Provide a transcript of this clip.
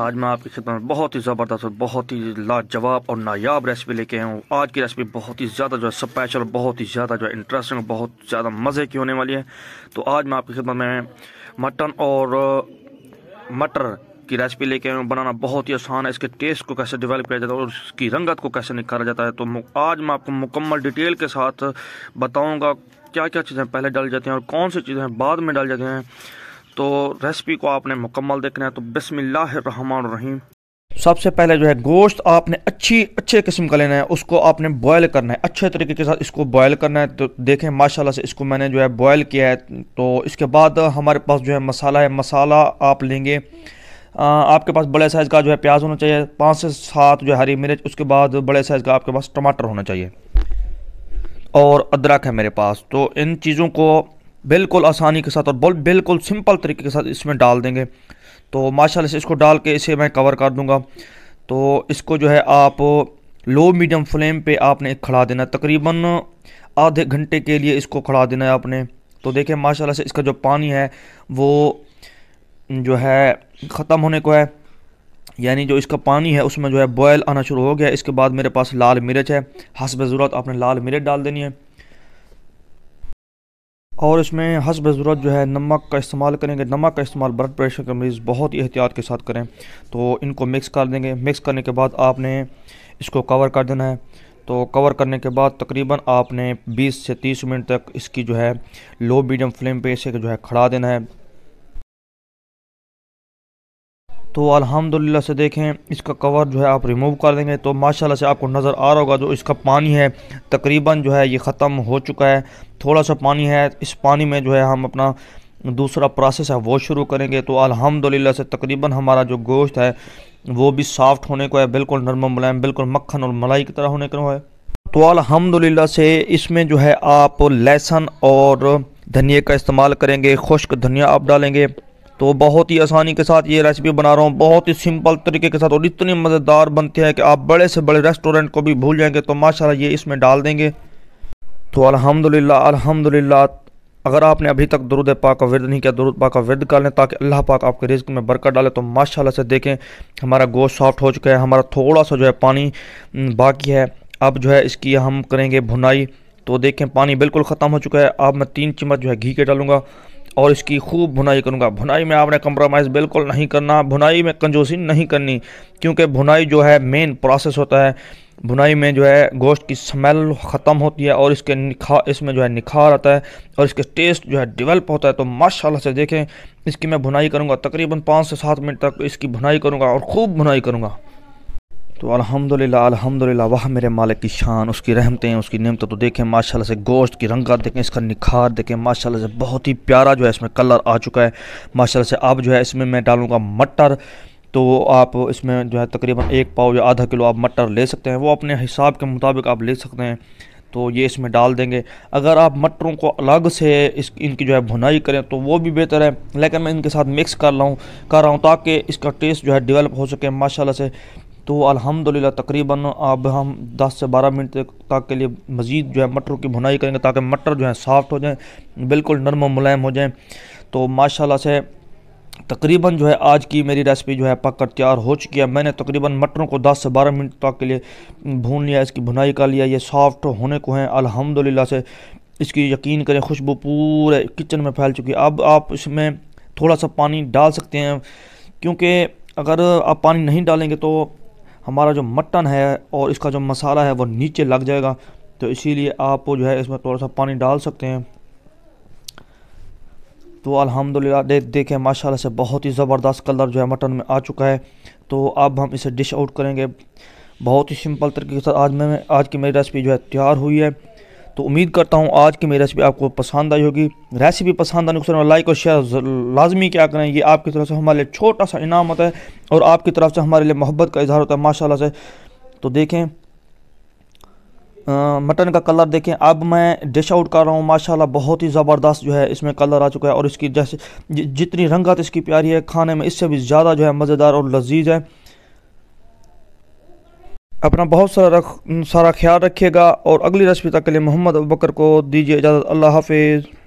आज मैं आपकी खिदमत में बहुत ही ज़बरदस्त और बहुत ही लाजवाब और नायाब रेसिपी लेके आया हूँ। आज की रेसिपी बहुत ही ज़्यादा जो है स्पेशल और बहुत ही ज़्यादा जो है इंटरेस्टिंग और बहुत ज़्यादा मज़े की होने वाली है। तो आज मैं आपकी खिदमत में मटन और मटर की रेसिपी लेके आया हूँ। बनाना बहुत ही आसान है, इसके टेस्ट को कैसे डेवलप किया जाता है और उसकी रंगत को कैसे निखारा जाता है, तो आज मैं आपको मुकम्मल डिटेल के साथ बताऊँगा क्या क्या चीज़ें पहले डाल जाती हैं और कौन सी चीज़ें बाद में डाल जाते हैं। तो रेसिपी को आपने मुकम्मल देखना है। तो बिस्मिल्लाहिर्रहमानिर्रहीम, सबसे पहले जो है गोश्त आपने अच्छे किस्म का लेना है, उसको आपने बॉयल करना है, अच्छे तरीके के साथ इसको बॉयल करना है। तो देखें माशाल्लाह से इसको मैंने जो है बॉयल किया है। तो इसके बाद हमारे पास जो है मसाला है। मसाला आप लेंगे, आपके पास बड़े साइज़ का जो है प्याज होना चाहिए, 5 से 7 जो है हरी मिर्च, उसके बाद बड़े साइज़ का आपके पास टमाटर होना चाहिए और अदरक है मेरे पास। तो इन चीज़ों को बिल्कुल आसानी के साथ और बिल्कुल सिंपल तरीके के साथ इसमें डाल देंगे। तो माशाल्लाह से इसको डाल के इसे मैं कवर कर दूंगा। तो इसको जो है आप लो मीडियम फ्लेम पे आपने खड़ा देना, तकरीबन आधे घंटे के लिए इसको खड़ा देना है आपने। तो देखें माशाल्लाह से इसका जो पानी है वो जो है ख़त्म होने को है, यानी जो इसका पानी है उसमें जो है बॉयल आना शुरू हो गया। इसके बाद मेरे पास लाल मिर्च है, हस्ब ज़रूरत आपने लाल मिर्च डाल देनी है और इसमें हस्ब ज़रूरत जो है नमक का इस्तेमाल करेंगे। नमक का इस्तेमाल ब्लड प्रेशर के मरीज़ बहुत ही एहतियात के साथ करें। तो इनको मिक्स कर देंगे। मिक्स करने के बाद आपने इसको कवर कर देना है। तो कवर करने के बाद तकरीबन आपने 20 से 30 मिनट तक इसकी जो है लो मीडियम फ्लेम पे इसे जो है खड़ा देना है। तो अल्हम्दुलिल्लाह से देखें इसका कवर जो है आप रिमूव कर देंगे। तो माशाल्लाह से आपको नज़र आ रहा होगा जो इसका पानी है तकरीबन जो है ये ख़त्म हो चुका है, थोड़ा सा पानी है। इस पानी में जो है हम अपना दूसरा प्रोसेस है वो शुरू करेंगे। तो अल्हम्दुलिल्लाह से तकरीबन हमारा जो गोश्त है वो भी सॉफ्ट होने को है, बिल्कुल नरम मुलायम, बिल्कुल मक्खन और मलाई की तरह होने को है। तो अल्हम्दुलिल्लाह से इसमें जो है आप लहसुन और धनिया का इस्तेमाल करेंगे, खुश्क धनिया आप डालेंगे। तो बहुत ही आसानी के साथ ये रेसिपी बना रहा हूँ, बहुत ही सिंपल तरीके के साथ और इतनी मज़ेदार बनती है कि आप बड़े से बड़े रेस्टोरेंट को भी भूल जाएंगे। तो माशाल्लाह ये इसमें डाल देंगे। तो अल्हम्दुलिल्लाह अगर आपने अभी तक दुरूद पाक का विर्द नहीं किया, दुरूद पाक का विर्द कर लें ताकि अल्लाह पाक आपके रिज्क में बरकत डाले। तो माशाल्लाह से देखें हमारा गोश्त सॉफ्ट हो चुका है, हमारा थोड़ा सा जो है पानी बाकी है। अब जो है इसकी हम करेंगे भुनाई। तो देखें पानी बिल्कुल ख़त्म हो चुका है। अब मैं 3 चम्मच जो है घी के डालूँगा और इसकी खूब भुनाई करूँगा। भुनाई में आपने कंप्रोमाइज़ बिल्कुल नहीं करना, भुनाई में कंजूसी नहीं करनी, क्योंकि भुनाई जो है मेन प्रोसेस होता है। भुनाई में जो है गोश्त की स्मेल ख़त्म होती है और इसमें जो है निखार आता है और इसके टेस्ट जो है डेवलप होता है। तो माशाल्लाह से देखें इसकी मैं भुनाई करूँगा, तकरीबन 5 से 7 मिनट तक इसकी भुनाई करूँगा और खूब भुनाई करूँगा। तो अल्हम्दुलिल्लाह वाह मेरे मालिक की शान, उसकी रहमतें, उसकी नेमतें। तो देखें माशाल्लाह से गोश्त की रंगत देखें, इसका निखार देखें, माशाल्लाह से बहुत ही प्यारा जो है इसमें कलर आ चुका है माशाल्लाह से। अब जो है इसमें मैं डालूँगा मटर। तो आप इसमें जो है तकरीबन 1 पाव या आधा किलो आप मटर ले सकते हैं, वो अपने हिसाब के मुताबिक आप ले सकते हैं। तो ये इसमें डाल देंगे। अगर आप मटरों को अलग से इनकी जो है भुनाई करें तो वो भी बेहतर है, लेकिन मैं इनके साथ मिक्स कर रहा हूँ ताकि इसका टेस्ट जो है डेवलप हो सके माशाल्लाह से। तो अल्हम्दुलिल्लाह तकरीबन अब हम 10 से 12 मिनट तक के लिए मज़ीद जो है मटरों की भुनाई करेंगे ताकि मटर जो है सॉफ्ट हो जाएँ, बिल्कुल नरम मुलायम हो जाएँ। तो माशाल्लाह से तकरीबन जो है आज की मेरी रेसिपी जो है पककर तैयार हो चुकी है। मैंने तकरीबन मटरों को 10 से 12 मिनट तक के लिए भून लिया, इसकी भुनाई कर लिया, ये सॉफ्ट होने को हैं अल्हम्दुलिल्लाह से। इसकी यकीन करें खुशबू पूरे किचन में फैल चुकी है। अब आप इसमें थोड़ा सा पानी डाल सकते हैं, क्योंकि अगर आप पानी नहीं डालेंगे तो हमारा जो मटन है और इसका जो मसाला है वो नीचे लग जाएगा। तो इसीलिए आप जो है इसमें थोड़ा सा पानी डाल सकते हैं। तो अल्हम्दुलिल्लाह देखें माशाल्लाह से बहुत ही ज़बरदस्त कलर जो है मटन में आ चुका है। तो अब हम इसे डिश आउट करेंगे। बहुत ही सिंपल तरीके के साथ आज की मेरी रेसिपी जो है तैयार हुई है। तो उम्मीद करता हूँ आज की मेरी रेसिपी आपको पसंद आई होगी। रेसिपी पसंद आने को लाइक और शेयर लाजमी क्या करें, ये आपकी तरफ से हमारे लिए छोटा सा इनाम होता है और आपकी तरफ से हमारे लिए मोहब्बत का इजहार होता है माशाल्लाह से। तो देखें मटन का कलर देखें, अब मैं डिश आउट कर रहा हूँ माशाल्लाह। बहुत ही ज़बरदस्त जो है इसमें कलर आ चुका है और इसकी जैसे जितनी रंगत इसकी प्यारी है, खाने में इससे भी ज़्यादा जो है मज़ेदार और लजीज है। अपना बहुत सारा ख्याल रखिएगा और अगली रेसिपी तक के लिए मोहम्मद अबू बकर को दीजिए इजाज़त। अल्लाह हाफिज़।